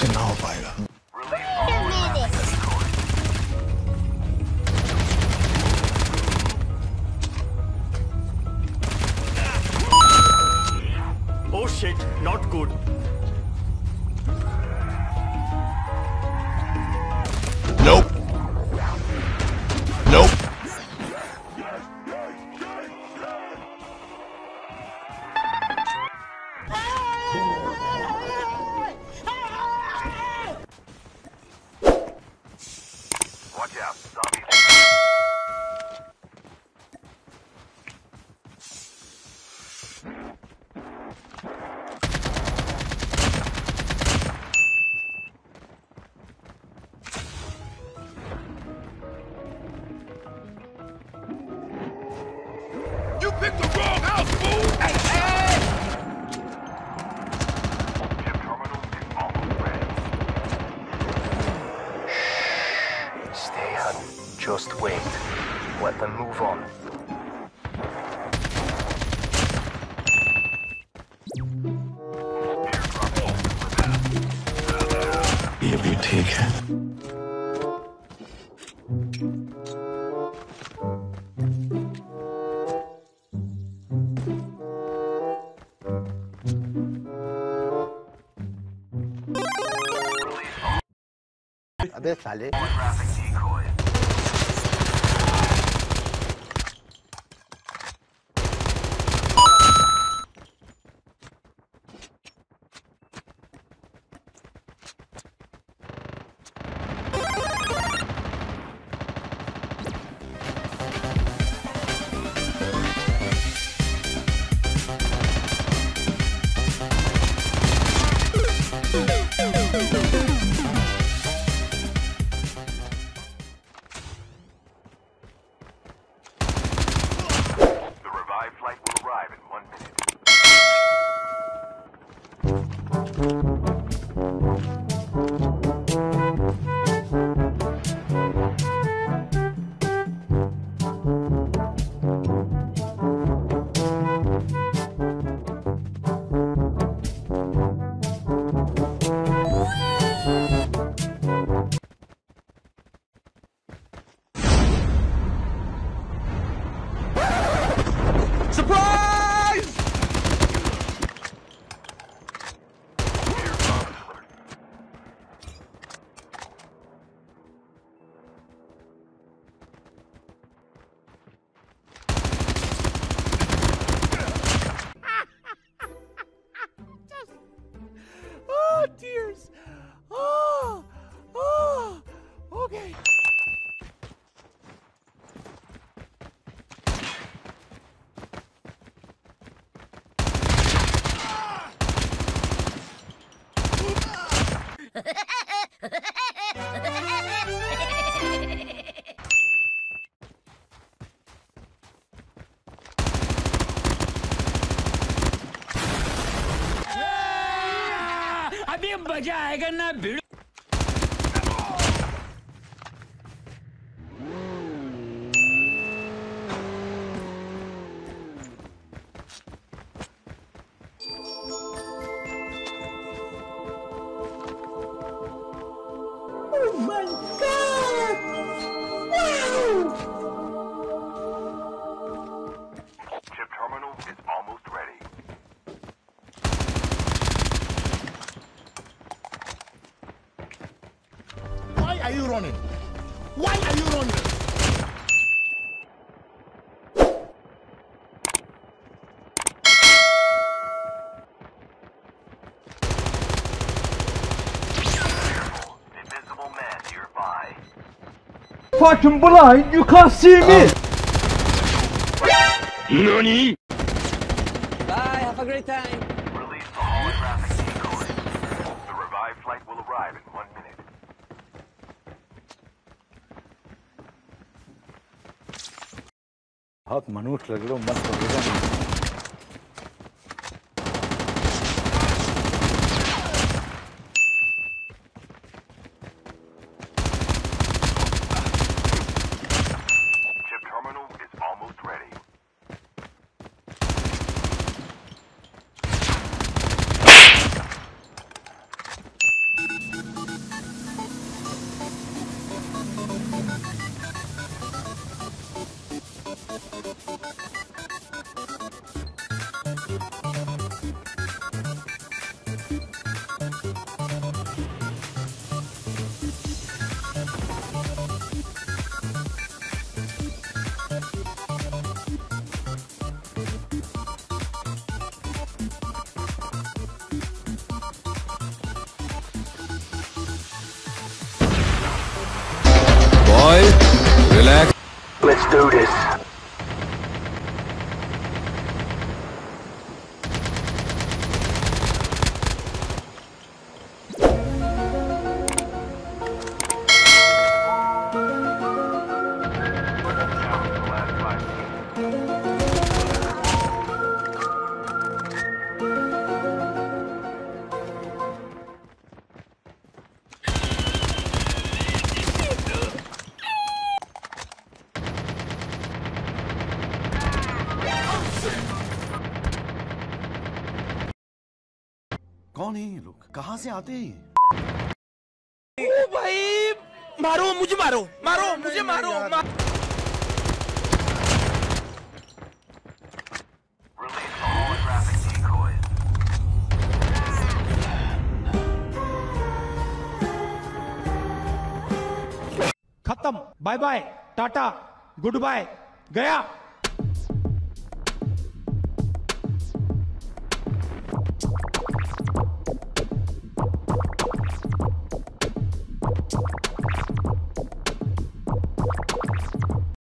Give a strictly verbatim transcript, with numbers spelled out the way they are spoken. bisschen Auweile. Oh shit, not good. Nope. Nope. Watch out, zombie. You picked the wrong house, fool! Hey, hey! Ship terminal is almost ready. Shh. Stay on. Just wait. Let them move on. Ihr Bibliothek. अबे साले अभी मजा आएगा ना भिड़ Why are you running? Why are you running? Careful. Invisible man nearby. Fucking blind, you can't see me! Oh. Nani? Bye, have a great time. Release the holographic decoy. The revived flight will arrive in one minute. बहुत मनुष्य लग रहे हो मत करो Oil, relax. Let's do this. कौन है ये लोग कहां से आते हैं ओ भाई मारो मुझे मारो मारो मुझे मारो खत्म bye bye tata good bye गया